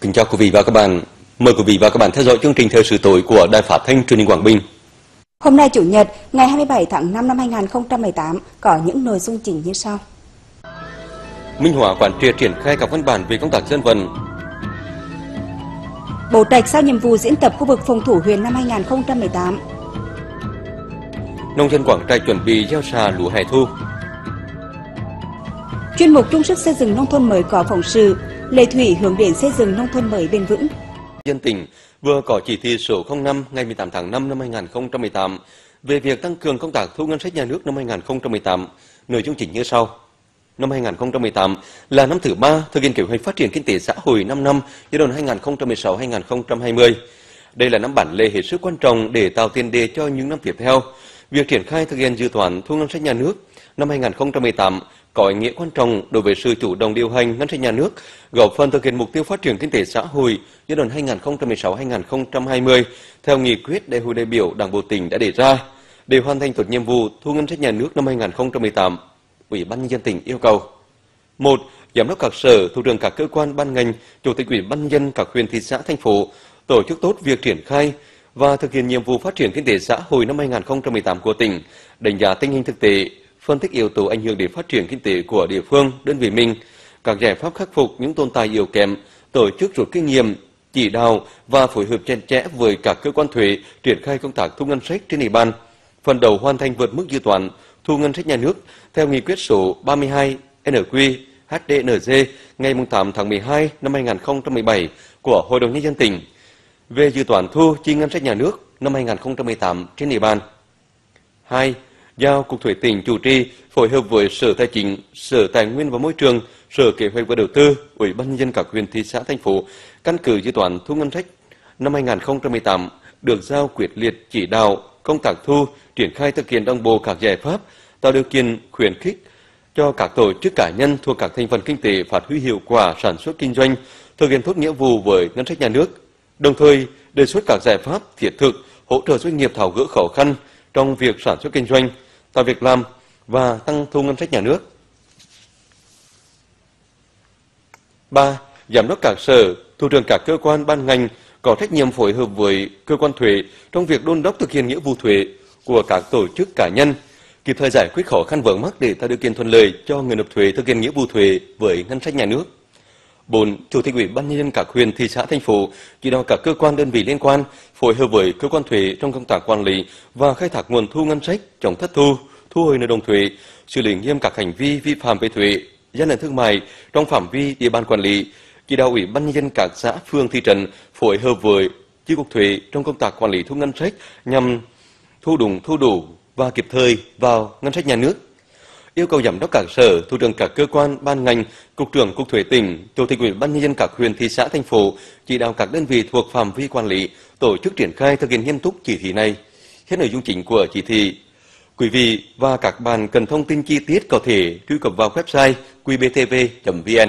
Kính chào quý vị và các bạn. Mời quý vị và các bạn theo dõi chương trình Thời sự tối của Đài Phát thanh Truyền hình Quảng Bình. Hôm nay Chủ nhật, ngày 27 tháng 5 năm 2018 có những nội dung chính như sau. Minh Hóa quản triệt triển khai các văn bản về công tác dân vận. Bố Trạch giao nhiệm vụ diễn tập khu vực phòng thủ huyện năm 2018. Nông dân Quảng Trạch chuẩn bị gieo xạ lúa hè thu. Chuyên mục chung sức xây dựng nông thôn mới có phóng sự Lê Thủy hướng đến xây dựng nông thôn mới bền vững. Dân tỉnh vừa có chỉ thị số 05 ngày 18 tháng 5 năm 2018 về việc tăng cường công tác thu ngân sách nhà nước năm 2018, nội dung chính như sau. Năm 2018 là năm thứ 3 thực hiện kế hoạch phát triển kinh tế xã hội 5 năm giai đoạn 2016-2020. Đây là năm bản lề hết sức quan trọng để tạo tiền đề cho những năm tiếp theo. Việc triển khai thực hiện dự toán thu ngân sách nhà nước năm 2018 có ý nghĩa quan trọng đối với sự chủ động điều hành ngân sách nhà nước, góp phần thực hiện mục tiêu phát triển kinh tế xã hội giai đoạn 2016-2020 theo nghị quyết Đại hội đại biểu Đảng bộ tỉnh đã đề ra. Để hoàn thành tốt nhiệm vụ thu ngân sách nhà nước năm 2018, Ủy ban nhân dân tỉnh yêu cầu: 1. Giám đốc các sở, thủ trưởng các cơ quan ban ngành, chủ tịch Ủy ban nhân dân các huyện, thị xã, thành phố tổ chức tốt việc triển khai và thực hiện nhiệm vụ phát triển kinh tế xã hội năm 2018 của tỉnh, đánh giá tình hình thực tế, phân tích yếu tố ảnh hưởng đến phát triển kinh tế của địa phương, đơn vị mình, các giải pháp khắc phục những tồn tại yếu kém, tổ chức rút kinh nghiệm, chỉ đạo và phối hợp chặt chẽ với các cơ quan thuế triển khai công tác thu ngân sách trên địa bàn, phần đầu hoàn thành vượt mức dự toán thu ngân sách nhà nước theo nghị quyết số 32 NQ-HDNG ngày 8 tháng 12 năm 2017 của Hội đồng nhân dân tỉnh về dự toán thu chi ngân sách nhà nước năm 2018 trên địa bàn. 2. Giao Cục Thuế tỉnh chủ trì phối hợp với Sở Tài chính, Sở Tài nguyên và Môi trường, Sở Kế hoạch và Đầu tư, Ủy ban nhân dân các huyện, thị xã, thành phố căn cứ dự toán thu ngân sách năm 2018 được giao quyết liệt chỉ đạo công tác thu, triển khai thực hiện đồng bộ các giải pháp tạo điều kiện khuyến khích cho các tổ chức cá nhân thuộc các thành phần kinh tế phát huy hiệu quả sản xuất kinh doanh, thực hiện tốt nghĩa vụ với ngân sách nhà nước. Đồng thời, đề xuất các giải pháp thiết thực hỗ trợ doanh nghiệp tháo gỡ khó khăn trong việc sản xuất kinh doanh, tạo việc làm và tăng thu ngân sách nhà nước. 3. Giám đốc các sở, thủ trưởng các cơ quan ban ngành có trách nhiệm phối hợp với cơ quan thuế trong việc đôn đốc thực hiện nghĩa vụ thuế của các tổ chức cá nhân, kịp thời giải quyết khó khăn vướng mắc để tạo điều kiện thuận lợi cho người nộp thuế thực hiện nghĩa vụ thuế với ngân sách nhà nước. 4. Chủ tịch Ủy ban nhân dân các huyện, thị xã, thành phố chỉ đạo các cơ quan đơn vị liên quan phối hợp với cơ quan thuế trong công tác quản lý và khai thác nguồn thu ngân sách, chống thất thu, thu hồi nợ động thuế, xử lý nghiêm các hành vi vi phạm về thuế, gian lận thương mại trong phạm vi địa bàn quản lý. Chỉ đạo Ủy ban nhân dân các xã, phường, thị trấn phối hợp với chi cục thuế trong công tác quản lý thu ngân sách nhằm thu đúng, thu đủ và kịp thời vào ngân sách nhà nước. Yêu cầu giám đốc các sở, thủ trưởng các cơ quan ban ngành, cục trưởng Cục Thuế tỉnh, chủ tịch Ủy ban nhân dân các huyện, thị xã, thành phố chỉ đạo các đơn vị thuộc phạm vi quản lý tổ chức triển khai thực hiện nghiêm túc chỉ thị này. Hết nội dung chính của chỉ thị. Quý vị và các bạn cần thông tin chi tiết có thể truy cập vào website qbtv.vn.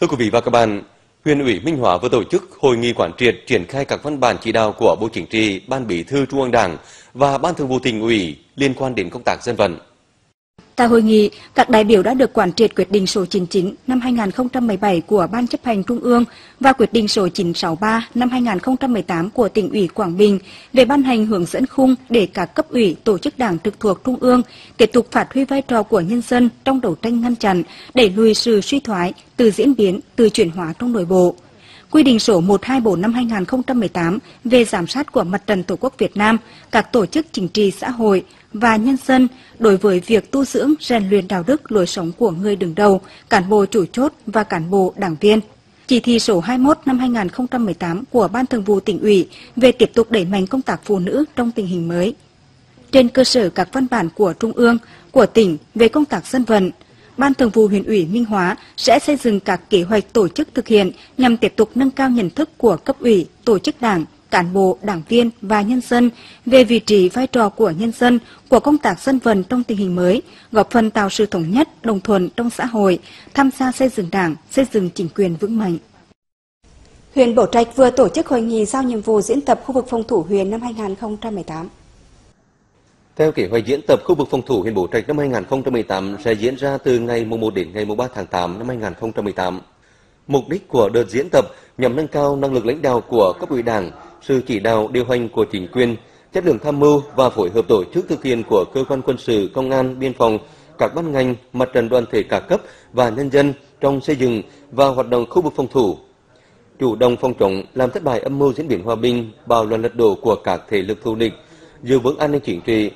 Thưa quý vị và các bạn, Huyện ủy Minh Hóa vừa tổ chức hội nghị quán triệt triển khai các văn bản chỉ đạo của Bộ Chính trị, Ban Bí thư Trung ương Đảng và Ban Thường vụ Tỉnh ủy liên quan đến công tác dân vận. Tại hội nghị, các đại biểu đã được quán triệt quyết định số 99 năm 2017 của Ban Chấp hành Trung ương và quyết định số 963 năm 2018 của Tỉnh ủy Quảng Bình về ban hành hướng dẫn khung để các cấp ủy, tổ chức đảng trực thuộc Trung ương tiếp tục phát huy vai trò của nhân dân trong đấu tranh ngăn chặn, đẩy lùi sự suy thoái, tự diễn biến, tự chuyển hóa trong nội bộ. Quy định số 124 năm 2018 về giám sát của Mặt trận Tổ quốc Việt Nam, các tổ chức chính trị xã hội và nhân dân đối với việc tu dưỡng rèn luyện đạo đức lối sống của người đứng đầu, cán bộ chủ chốt và cán bộ đảng viên. Chỉ thị số 21 năm 2018 của Ban Thường vụ Tỉnh ủy về tiếp tục đẩy mạnh công tác phụ nữ trong tình hình mới. Trên cơ sở các văn bản của Trung ương, của tỉnh về công tác dân vận, Ban Thường vụ Huyện ủy Minh Hóa sẽ xây dựng các kế hoạch tổ chức thực hiện nhằm tiếp tục nâng cao nhận thức của cấp ủy, tổ chức đảng, cán bộ, đảng viên và nhân dân về vị trí vai trò của nhân dân, của công tác dân vận trong tình hình mới, góp phần tạo sự thống nhất, đồng thuận trong xã hội, tham gia xây dựng đảng, xây dựng chính quyền vững mạnh. Huyện Bố Trạch vừa tổ chức hội nghị giao nhiệm vụ diễn tập khu vực phòng thủ huyện năm 2018. Theo kế hoạch diễn tập khu vực phòng thủ huyện Bố Trạch năm 2018 sẽ diễn ra từ ngày 1 đến ngày 3 tháng 8 năm 2018. Mục đích của đợt diễn tập nhằm nâng cao năng lực lãnh đạo của cấp ủy Đảng, sự chỉ đạo điều hành của chính quyền, chất lượng tham mưu và phối hợp tổ chức thực hiện của cơ quan quân sự, công an, biên phòng, các ban ngành, mặt trận đoàn thể cả cấp và nhân dân trong xây dựng và hoạt động khu vực phòng thủ. Chủ động phòng chống, làm thất bại âm mưu diễn biến hòa bình, bạo loạn lật đổ của các thế lực thù địch, giữ vững an ninh chính trị.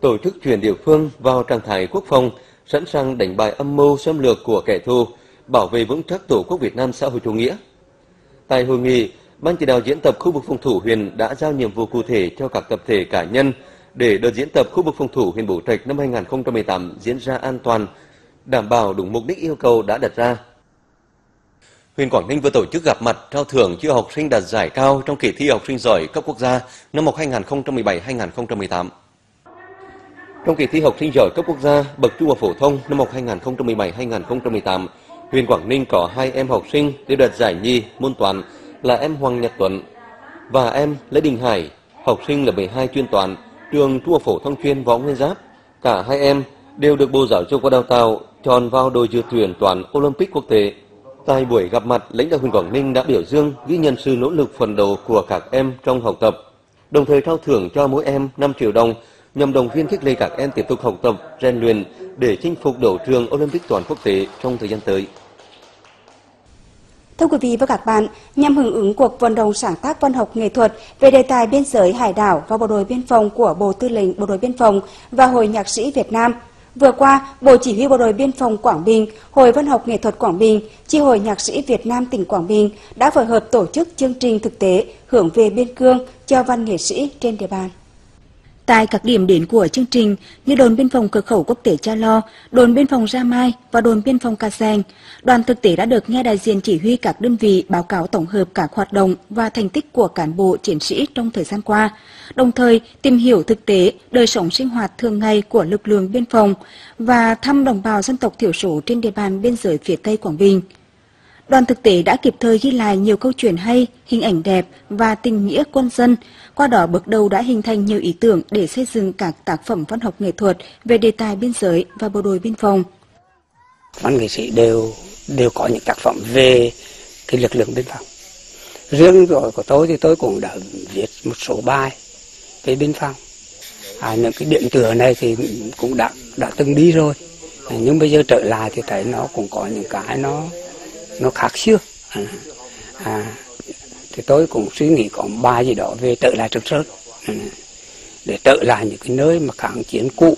Tổ chức chuyển địa phương vào trạng thái quốc phòng, sẵn sàng đánh bại âm mưu xâm lược của kẻ thù, bảo vệ vững chắc Tổ quốc Việt Nam xã hội chủ nghĩa. Tại hội nghị, Ban chỉ đạo diễn tập khu vực phòng thủ huyện đã giao nhiệm vụ cụ thể cho các tập thể cá nhân để đợt diễn tập khu vực phòng thủ huyện Bố Trạch năm 2018 diễn ra an toàn, đảm bảo đúng mục đích yêu cầu đã đặt ra. Huyện Quảng Ninh vừa tổ chức gặp mặt trao thưởng cho học sinh đạt giải cao trong kỳ thi học sinh giỏi cấp quốc gia năm học 2017-2018. Trong kỳ thi học sinh giỏi cấp quốc gia bậc trung học phổ thông năm học 2017-2018, huyện Quảng Ninh có hai em học sinh đều đạt giải nhì môn toán là em Hoàng Nhật Tuấn và em Lê Đình Hải, học sinh lớp 12 chuyên toán, trường Trung học phổ thông chuyên Võ Nguyên Giáp. Cả hai em đều được Bộ Giáo dục và Đào tạo chọn vào đội dự tuyển toán Olympic quốc tế. Tại buổi gặp mặt, lãnh đạo huyện Quảng Ninh đã biểu dương, ghi nhận sự nỗ lực phấn đấu của các em trong học tập, đồng thời trao thưởng cho mỗi em 5 triệu đồng nhằm động viên khích lệ các em tiếp tục học tập, rèn luyện để chinh phục đấu trường Olympic toàn quốc tế trong thời gian tới. Thưa quý vị và các bạn, nhằm hưởng ứng cuộc vận động sáng tác văn học nghệ thuật về đề tài biên giới hải đảo và bộ đội biên phòng của Bộ Tư lệnh Bộ đội Biên phòng và Hội Nhạc sĩ Việt Nam, vừa qua, Bộ Chỉ huy Bộ đội Biên phòng Quảng Bình, Hội Văn học Nghệ thuật Quảng Bình, Chi hội Nhạc sĩ Việt Nam tỉnh Quảng Bình đã phối hợp tổ chức chương trình thực tế hướng về biên cương cho văn nghệ sĩ trên địa bàn. Tại các điểm đến của chương trình như đồn biên phòng cửa khẩu quốc tế Cha Lo, đồn biên phòng Ra Mai và đồn biên phòng Ca Giang, đoàn thực tế đã được nghe đại diện chỉ huy các đơn vị báo cáo tổng hợp các hoạt động và thành tích của cán bộ chiến sĩ trong thời gian qua, đồng thời tìm hiểu thực tế đời sống sinh hoạt thường ngày của lực lượng biên phòng và thăm đồng bào dân tộc thiểu số trên địa bàn biên giới phía Tây Quảng Bình. Đoàn thực tế đã kịp thời ghi lại nhiều câu chuyện hay, hình ảnh đẹp và tình nghĩa quân dân, qua đó bước đầu đã hình thành nhiều ý tưởng để xây dựng các tác phẩm văn học nghệ thuật về đề tài biên giới và bộ đội biên phòng. Văn nghệ sĩ đều có những tác phẩm về cái lực lượng biên phòng. Riêng rồi của tôi thì tôi cũng đã viết một số bài về biên phòng. Những cái điện tựa này thì cũng đã từng đi rồi, nhưng bây giờ trở lại thì thấy nó cũng có những cái nó khác xưa. Thì tôi cũng suy nghĩ có bài gì đó về trở lại Trường Sơn, để trở lại những cái nơi mà kháng chiến cũ,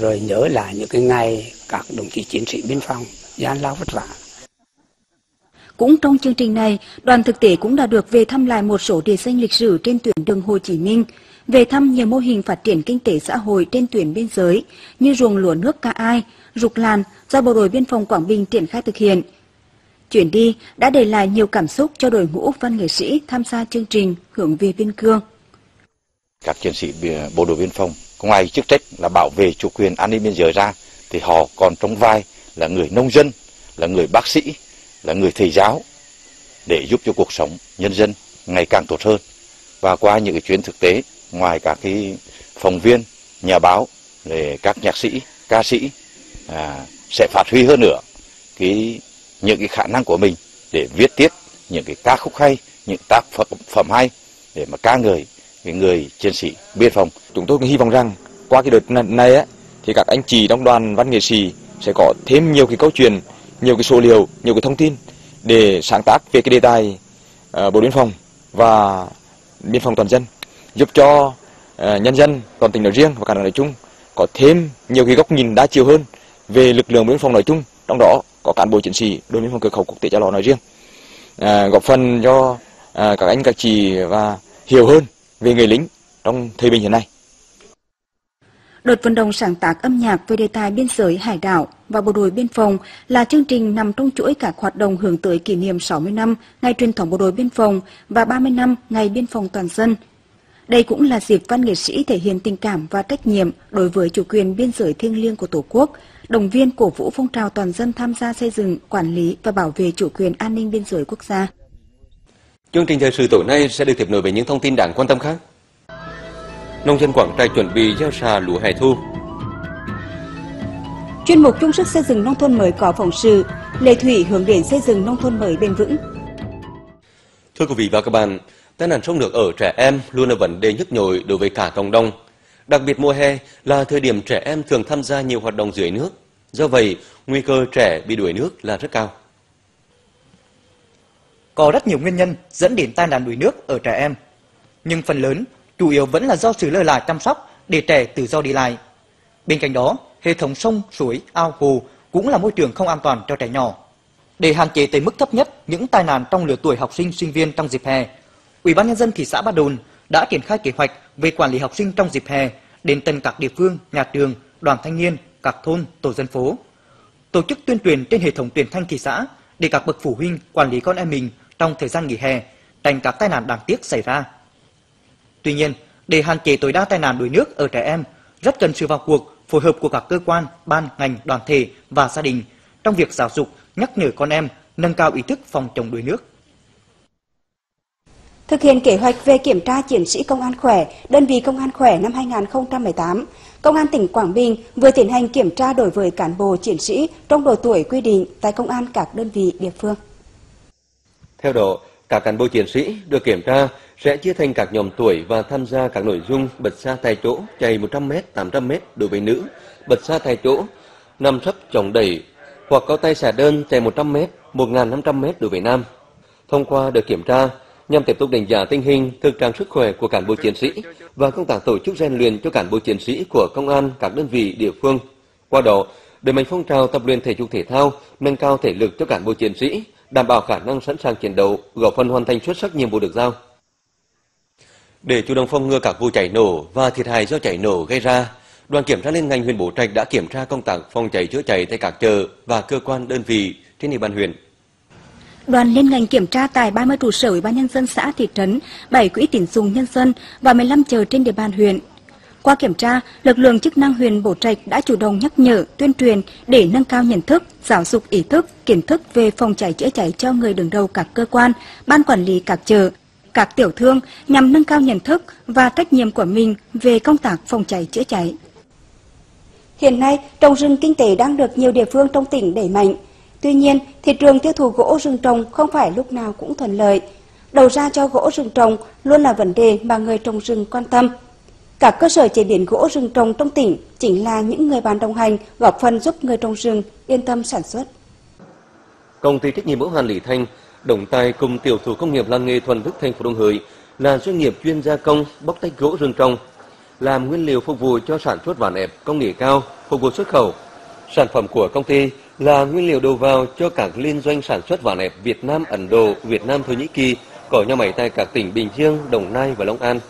rồi nhớ lại những cái ngày các đồng chí chiến sĩ biên phòng gian lao vất vả. Cũng trong chương trình này, đoàn thực tế cũng đã được về thăm lại một số địa danh lịch sử trên tuyến đường Hồ Chí Minh, về thăm nhiều mô hình phát triển kinh tế xã hội trên tuyến biên giới như ruộng lúa nước Ca Ai, Rục Làn do Bộ đội Biên phòng Quảng Bình triển khai thực hiện. Chuyến đi đã để lại nhiều cảm xúc cho đội ngũ văn nghệ sĩ tham gia chương trình hướng về biên cương. Các chiến sĩ bộ đội biên phòng, ngoài chức trách là bảo vệ chủ quyền an ninh biên giới ra, thì họ còn trong vai là người nông dân, là người bác sĩ, là người thầy giáo để giúp cho cuộc sống nhân dân ngày càng tốt hơn. Và qua những cái chuyến thực tế, ngoài các cái phóng viên, nhà báo, để các nhạc sĩ, ca sĩ sẽ phát huy hơn nữa những cái khả năng của mình để viết tiếp những cái ca khúc hay, những tác phẩm hay để mà ca ngợi người chiến sĩ biên phòng. Chúng tôi cũng hy vọng rằng qua cái đợt này thì các anh chị trong đoàn văn nghệ sĩ sẽ có thêm nhiều cái câu chuyện, nhiều cái số liệu, nhiều cái thông tin để sáng tác về cái đề tài bộ biên phòng và biên phòng toàn dân, giúp cho nhân dân toàn tỉnh nói riêng và cả nước nói chung có thêm nhiều cái góc nhìn đa chiều hơn về lực lượng biên phòng nói chung, trong đó có cán bộ chiến sĩ đồn biên phòng cửa khẩu quốc tế Cha Lo nói riêng, góp phần cho các anh các chị và hiểu hơn về người lính trong thời bình hiện nay. Đợt vận động sáng tác âm nhạc về đề tài biên giới hải đảo và bộ đội biên phòng là chương trình nằm trong chuỗi các hoạt động hướng tới kỷ niệm 60 năm ngày truyền thống bộ đội biên phòng và 30 năm ngày biên phòng toàn dân. Đây cũng là dịp văn nghệ sĩ thể hiện tình cảm và trách nhiệm đối với chủ quyền biên giới thiêng liêng của Tổ quốc, động viên cổ vũ phong trào toàn dân tham gia xây dựng, quản lý và bảo vệ chủ quyền an ninh biên giới quốc gia. Chương trình thời sự tối nay sẽ được tiếp nối với những thông tin đáng quan tâm khác. Nông dân Quảng Trạch chuẩn bị gieo sạ lúa hè thu. Chuyên mục chung sức xây dựng nông thôn mới có phóng sự Lê Thủy hướng đến xây dựng nông thôn mới bền vững. Thưa quý vị và các bạn, tai nạn sông nước ở trẻ em luôn là vấn đề nhức nhối đối với cả cộng đồng. Đặc biệt mùa hè là thời điểm trẻ em thường tham gia nhiều hoạt động dưới nước. Do vậy, nguy cơ trẻ bị đuối nước là rất cao. Có rất nhiều nguyên nhân dẫn đến tai nạn đuối nước ở trẻ em. Nhưng phần lớn, chủ yếu vẫn là do sự lơ là chăm sóc để trẻ tự do đi lại. Bên cạnh đó, hệ thống sông, suối, ao, hồ cũng là môi trường không an toàn cho trẻ nhỏ. Để hạn chế tới mức thấp nhất những tai nạn trong lứa tuổi học sinh, sinh viên trong dịp hè, Ủy ban nhân dân thị xã Ba Đồn đã triển khai kế hoạch về quản lý học sinh trong dịp hè đến tận các địa phương, nhà trường, đoàn thanh niên, các thôn, tổ dân phố. Tổ chức tuyên truyền trên hệ thống truyền thanh thị xã để các bậc phụ huynh quản lý con em mình trong thời gian nghỉ hè, tránh các tai nạn đáng tiếc xảy ra. Tuy nhiên, để hạn chế tối đa tai nạn đuối nước ở trẻ em, rất cần sự vào cuộc, phối hợp của các cơ quan, ban, ngành, đoàn thể và gia đình trong việc giáo dục, nhắc nhở con em nâng cao ý thức phòng chống đuối nước. Thực hiện kế hoạch về kiểm tra chiến sĩ công an khỏe, đơn vị công an khỏe năm 2018, Công an tỉnh Quảng Bình vừa tiến hành kiểm tra đối với cán bộ chiến sĩ trong độ tuổi quy định tại công an các đơn vị địa phương. Theo đó, các cán bộ chiến sĩ được kiểm tra sẽ chia thành các nhóm tuổi và tham gia các nội dung bật xa tại chỗ, chạy 100m, 800m đối với nữ, bật xa tại chỗ, nằm sấp chồng đẩy hoặc cao tay xả đơn chạy 100m, 1.500m đối với nam. Thông qua đợt kiểm tra, nhằm tiếp tục đánh giá tình hình, thực trạng sức khỏe của cán bộ chiến sĩ và công tác tổ chức rèn luyện cho cán bộ chiến sĩ của công an các đơn vị địa phương. Qua đó, đẩy mạnh phong trào tập luyện thể dục thể thao, nâng cao thể lực cho cán bộ chiến sĩ, đảm bảo khả năng sẵn sàng chiến đấu, góp phần hoàn thành xuất sắc nhiệm vụ được giao. Để chủ động phòng ngừa các vụ cháy nổ và thiệt hại do cháy nổ gây ra, đoàn kiểm tra liên ngành huyện Bố Trạch đã kiểm tra công tác phòng cháy chữa cháy tại các chợ và cơ quan đơn vị trên địa bàn huyện. Đoàn liên ngành kiểm tra tại 30 trụ sở Ủy ban nhân dân xã, thị trấn, 7 quỹ tín dụng nhân dân và 15 chợ trên địa bàn huyện. Qua kiểm tra, lực lượng chức năng huyện Bố Trạch đã chủ động nhắc nhở, tuyên truyền để nâng cao nhận thức, giáo dục ý thức, kiến thức về phòng cháy chữa cháy cho người đứng đầu các cơ quan, ban quản lý các chợ, các tiểu thương nhằm nâng cao nhận thức và trách nhiệm của mình về công tác phòng cháy chữa cháy. Hiện nay, trồng rừng kinh tế đang được nhiều địa phương trong tỉnh đẩy mạnh. Tuy nhiên, thị trường tiêu thụ gỗ rừng trồng không phải lúc nào cũng thuận lợi. Đầu ra cho gỗ rừng trồng luôn là vấn đề mà người trồng rừng quan tâm. Các cơ sở chế biến gỗ rừng trồng trong tỉnh chính là những người bạn đồng hành góp phần giúp người trồng rừng yên tâm sản xuất. Công ty trách nhiệm hữu hạn Lý Thành, đồng tài cùng tiểu thủ công nghiệp làng nghề Thuần Đức thành phố Đồng Hới là doanh nghiệp chuyên gia công bóc tách gỗ rừng trồng, làm nguyên liệu phục vụ cho sản xuất vải ép công nghệ cao, phục vụ xuất khẩu. Sản phẩm của công ty là nguyên liệu đầu vào cho các liên doanh sản xuất vải ép Việt Nam, Ấn Độ, Việt Nam, Thổ Nhĩ Kỳ có nhà máy tại các tỉnh Bình Dương, Đồng Nai và Long An.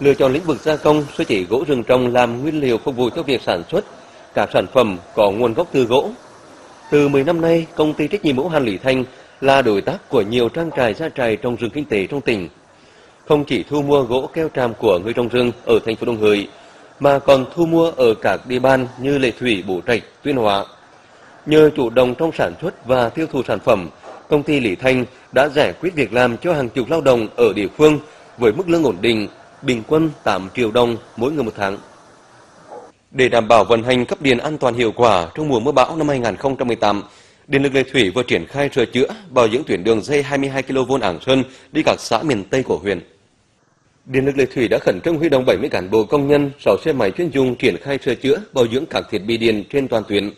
Lựa chọn lĩnh vực gia công, sơ chế gỗ rừng trồng làm nguyên liệu phục vụ cho việc sản xuất các sản phẩm có nguồn gốc từ gỗ. Từ 10 năm nay, công ty trách nhiệm hữu hạn Lý Thành là đối tác của nhiều trang trại gia trại trồng rừng kinh tế trong tỉnh. Không chỉ thu mua gỗ keo tràm của người trồng rừng ở thành phố Đồng Hới mà còn thu mua ở các địa bàn như Lệ Thủy, Bố Trạch, Tuyên Hóa. Nhờ chủ động trong sản xuất và tiêu thụ sản phẩm, công ty Lý Thành đã giải quyết việc làm cho hàng chục lao động ở địa phương với mức lương ổn định, bình quân 8 triệu đồng mỗi người một tháng. Để đảm bảo vận hành cấp điện an toàn hiệu quả trong mùa mưa bão năm 2018, Điện lực Lê Thủy vừa triển khai sửa chữa, bảo dưỡng tuyến đường dây 22 kV Ảng Sơn đi các xã miền Tây của huyện. Điện lực Lê Thủy đã khẩn trương huy động 70 cán bộ công nhân, 6 xe máy chuyên dùng triển khai sửa chữa, bảo dưỡng các thiết bị điện trên toàn tuyến.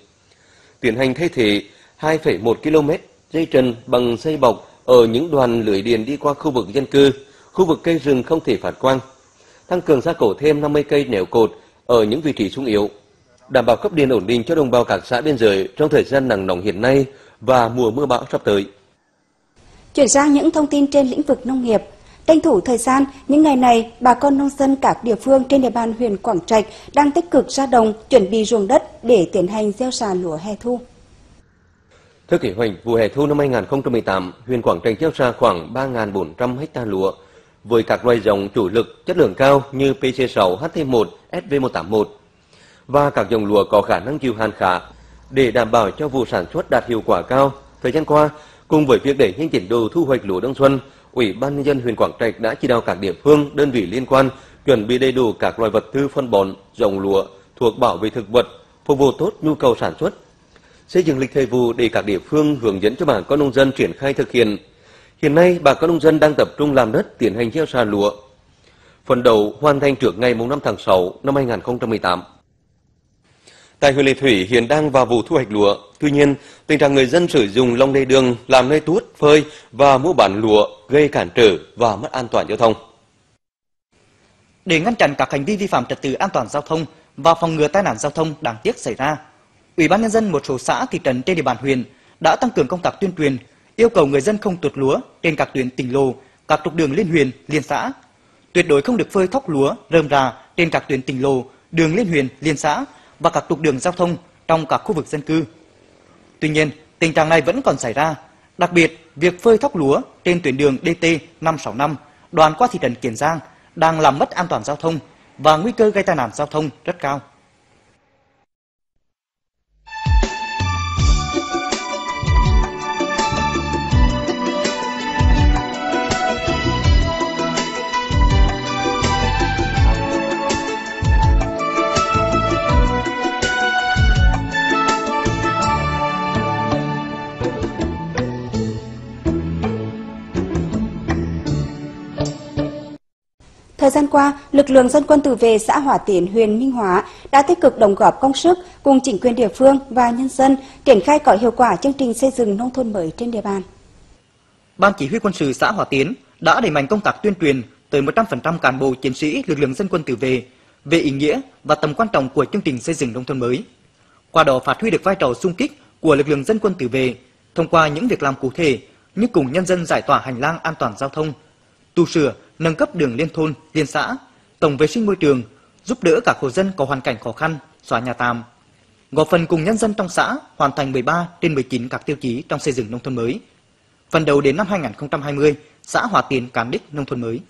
Tiến hành thay thế 2,1 km dây trần bằng dây bọc ở những đoạn lưới điện đi qua khu vực dân cư, khu vực cây rừng không thể phát quang, tăng cường gia cố thêm 50 cây nẻo cột ở những vị trí sung yếu, đảm bảo cấp điện ổn định cho đồng bào các xã biên giới trong thời gian nắng nóng hiện nay và mùa mưa bão sắp tới. Chuyển sang những thông tin trên lĩnh vực nông nghiệp. Tranh thủ thời gian, những ngày này, bà con nông dân các địa phương trên địa bàn huyện Quảng Trạch đang tích cực ra đồng, chuẩn bị ruộng đất để tiến hành gieo sàn lúa hè thu. Theo kế hoạch, vụ hè thu năm 2018, huyện Quảng Trạch gieo sạ khoảng 3.400 ha lúa với các loài giống chủ lực chất lượng cao như PC6, HT1, SV181 và các dòng lúa có khả năng chịu hạn khá. Để đảm bảo cho vụ sản xuất đạt hiệu quả cao, thời gian qua, cùng với việc đẩy nhanh tiến độ thu hoạch lúa đông xuân, Ủy ban nhân dân huyện Quảng Trạch đã chỉ đạo các địa phương, đơn vị liên quan chuẩn bị đầy đủ các loại vật tư phân bón, giống lúa thuộc bảo vệ thực vật, phục vụ tốt nhu cầu sản xuất, xây dựng lịch thời vụ để các địa phương hướng dẫn cho bà con nông dân triển khai thực hiện. Hiện nay, bà con nông dân đang tập trung làm đất tiến hành gieo xạ lúa, phấn đấu hoàn thành trước ngày 5 tháng 6 năm 2018. Tại huyện Lê Thủy hiện đang vào vụ thu hoạch lúa, tuy nhiên tình trạng người dân sử dụng lòng lề đường làm nơi tuốt, phơi và mua bán lúa gây cản trở và mất an toàn giao thông. Để ngăn chặn các hành vi vi phạm trật tự an toàn giao thông và phòng ngừa tai nạn giao thông đáng tiếc xảy ra, Ủy ban nhân dân một số xã thị trấn trên địa bàn huyện đã tăng cường công tác tuyên truyền, yêu cầu người dân không tuốt lúa trên các tuyến tỉnh lộ, các trục đường liên huyện, liên xã, tuyệt đối không được phơi thóc lúa rơm rà trên các tuyến tỉnh lộ, đường liên huyện, liên xã và các trục đường giao thông trong các khu vực dân cư. Tuy nhiên, tình trạng này vẫn còn xảy ra, đặc biệt việc phơi thóc lúa trên tuyến đường DT 565 đoạn qua thị trấn Kiển Giang đang làm mất an toàn giao thông và nguy cơ gây tai nạn giao thông rất cao. Thời gian qua, lực lượng dân quân tự vệ xã Hòa Tiến, huyện Minh Hóa đã tích cực đóng góp công sức cùng chính quyền địa phương và nhân dân triển khai có hiệu quả chương trình xây dựng nông thôn mới trên địa bàn. Ban chỉ huy quân sự xã Hòa Tiến đã đẩy mạnh công tác tuyên truyền tới 100% cán bộ chiến sĩ lực lượng dân quân tự vệ về ý nghĩa và tầm quan trọng của chương trình xây dựng nông thôn mới. Qua đó phát huy được vai trò xung kích của lực lượng dân quân tự vệ thông qua những việc làm cụ thể như cùng nhân dân giải tỏa hành lang an toàn giao thông, tu sửa, nâng cấp đường liên thôn, liên xã, tổng vệ sinh môi trường, giúp đỡ các hộ dân có hoàn cảnh khó khăn, xóa nhà tạm, góp phần cùng nhân dân trong xã hoàn thành 13 trên 19 các tiêu chí trong xây dựng nông thôn mới. Phần đầu đến năm 2020, xã Hòa Tiến cán đích nông thôn mới.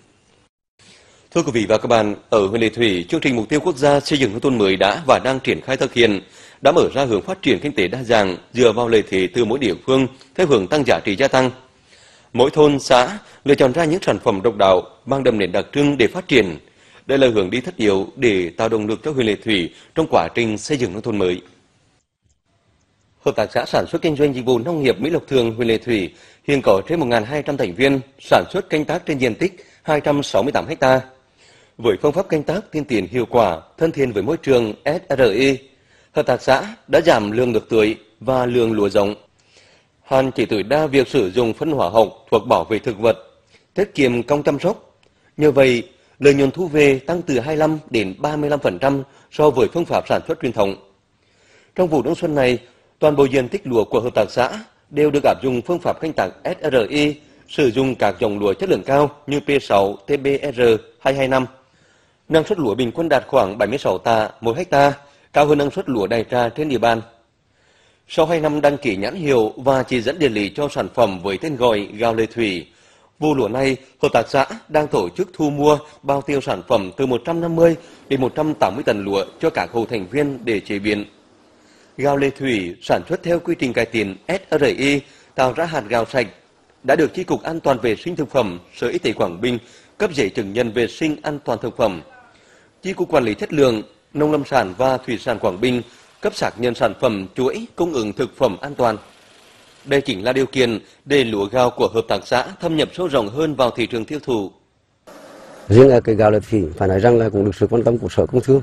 Thưa quý vị và các bạn, ở huyện Lê Thủy, chương trình mục tiêu quốc gia xây dựng nông thôn mới đã và đang triển khai thực hiện, đã mở ra hướng phát triển kinh tế đa dạng dựa vào lợi thế từ mỗi địa phương theo hướng tăng giá trị gia tăng. Mỗi thôn, xã lựa chọn ra những sản phẩm độc đáo, mang đậm nét đặc trưng để phát triển. Đây là hướng đi tất yếu để tạo động lực cho huyện Lê Thủy trong quá trình xây dựng nông thôn mới. Hợp tác xã sản xuất kinh doanh dịch vụ nông nghiệp Mỹ Lộc Thường, huyện Lê Thủy hiện có trên 1.200 thành viên, sản xuất canh tác trên diện tích 268 ha. Với phương pháp canh tác tiên tiến hiệu quả, thân thiện với môi trường SRE, hợp tác xã đã giảm lượng nước tưới và lượng lúa giống, hạn chế tối đa việc sử dụng phân hóa học thuộc bảo vệ thực vật, tiết kiệm công chăm sóc. Như vậy, lợi nhuận thu về tăng từ 25 đến 35% so với phương pháp sản xuất truyền thống. Trong vụ đông xuân này, toàn bộ diện tích lúa của hợp tác xã đều được áp dụng phương pháp canh tác SRE, sử dụng các dòng lúa chất lượng cao như P6, TBR 225. Năng suất lúa bình quân đạt khoảng 76 tạ một ha, cao hơn năng suất lúa đại trà trên địa bàn. Sau 2 năm đăng ký nhãn hiệu và chỉ dẫn địa lý cho sản phẩm với tên gọi gạo Lê Thủy, vụ lúa này hợp tác xã đang tổ chức thu mua bao tiêu sản phẩm từ 150 đến 180 tấn lúa cho các hộ thành viên để chế biến. Gạo Lê Thủy sản xuất theo quy trình cải tiến SRI tạo ra hạt gạo sạch, đã được Chi cục An toàn vệ sinh thực phẩm Sở Y tế Quảng Bình cấp giấy chứng nhận vệ sinh an toàn thực phẩm. Chi cục Quản lý chất lượng nông lâm sản và thủy sản Quảng Bình cấp xác nhận sản phẩm chuỗi cung ứng thực phẩm an toàn. Đây chính là điều kiện để lúa gạo của hợp tác xã thâm nhập sâu rộng hơn vào thị trường tiêu thụ. Riêng ở cây gạo Lê Thủy phải nói rằng là cũng được sự quan tâm của Sở Công Thương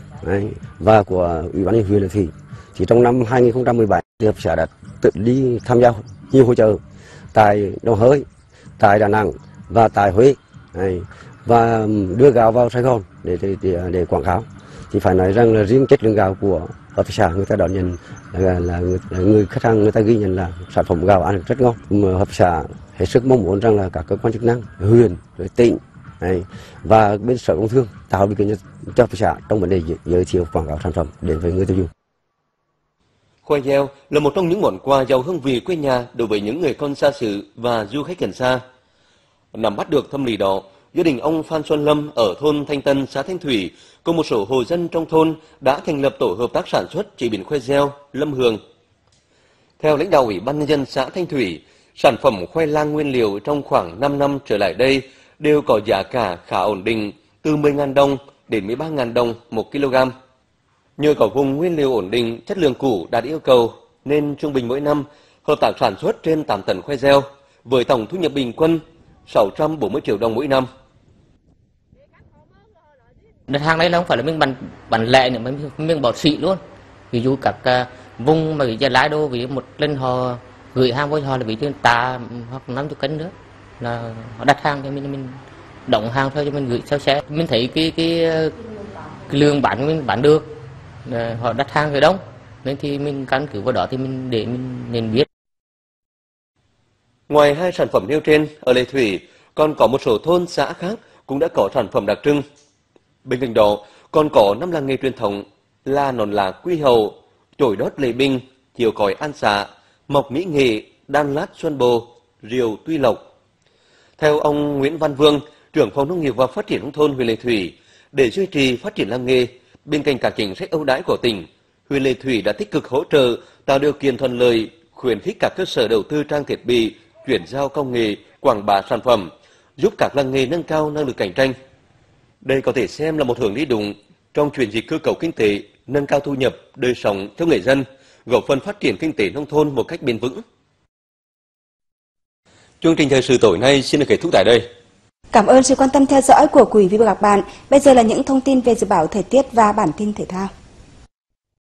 và của Ủy ban nhân huyện Lê Thủy. Chỉ trong năm 2017, hợp tác xã đã tự đi tham gia nhiều hội chợ tại Đồng Hới, tại Đà Nẵng và tại Huế và đưa gạo vào Sài Gòn để quảng cáo. Thì phải nói rằng là riêng chất lượng gạo của hợp tác xã người ta đón nhận là người khách hàng người ta ghi nhận là sản phẩm gạo ăn rất ngon. Hợp tác xã hết sức mong muốn rằng là các cơ quan chức năng, huyện, tỉnh và bên Sở Công Thương tạo điều kiện cho hợp tác xã trong vấn đề giới thiệu quảng cáo sản phẩm đến với người tiêu dùng. Khoai gieo là một trong những món quà giàu hương vị quê nhà đối với những người con xa xứ và du khách gần xa. Nắm bắt được tâm lý đó, gia đình ông Phan Xuân Lâm ở thôn Thanh Tân, xã Thanh Thủy cùng một số hộ dân trong thôn đã thành lập tổ hợp tác sản xuất chế biến khoai gieo Lâm Hương. Theo lãnh đạo Ủy ban nhân dân xã Thanh Thủy, sản phẩm khoai lang nguyên liệu trong khoảng 5 năm trở lại đây đều có giá cả khá ổn định, từ 10.000 đồng đến 13.000 đồng 1 kg. Nhờ có vùng nguyên liệu ổn định, chất lượng củ đạt yêu cầu nên trung bình mỗi năm hợp tác sản xuất trên 8 tấn khoai gieo với tổng thu nhập bình quân 640 triệu đồng mỗi năm. Đất hàng này là không phải là mình bán lẻ nữa, mình bỏ xỉ luôn. Ví dụ các vùng mà gia lái đô vì một lần họ gửi hàng với họ là bị trên tạ hoặc 50 cân nữa là họ đặt hàng cho mình động hàng thôi cho mình gửi theo xe. Mình thấy cái lương bán mình bán được, họ đặt hàng về đông nên thì mình căn cứ vào đó thì mình để mình nên biết. Ngoài hai sản phẩm nêu trên, ở Lê Thủy còn có một số thôn xã khác cũng đã có sản phẩm đặc trưng. Bên cạnh đó còn có 5 làng nghề truyền thống là nón lá quy hầu, chổi đót Lê Bình, chiều còi An Xã, mộc Mỹ Nghệ, đan lát Xuân Bồ, rìu Tuy Lộc. Theo ông Nguyễn Văn Vương, trưởng phòng nông nghiệp và phát triển nông thôn huyện Lê Thủy, để duy trì phát triển làng nghề, bên cạnh các chính sách ưu đãi của tỉnh, huyện Lê Thủy đã tích cực hỗ trợ, tạo điều kiện thuận lợi, khuyến khích các cơ sở đầu tư trang thiết bị, chuyển giao công nghệ, quảng bá sản phẩm, giúp các làng nghề nâng cao năng lực cạnh tranh. Đây có thể xem là một hướng đi đúng trong chuyển dịch cơ cấu kinh tế, nâng cao thu nhập, đời sống cho người dân, góp phần phát triển kinh tế nông thôn một cách bền vững. Chương trình thời sự tối nay xin được kết thúc tại đây. Cảm ơn sự quan tâm theo dõi của quý vị và các bạn. Bây giờ là những thông tin về dự báo thời tiết và bản tin thể thao.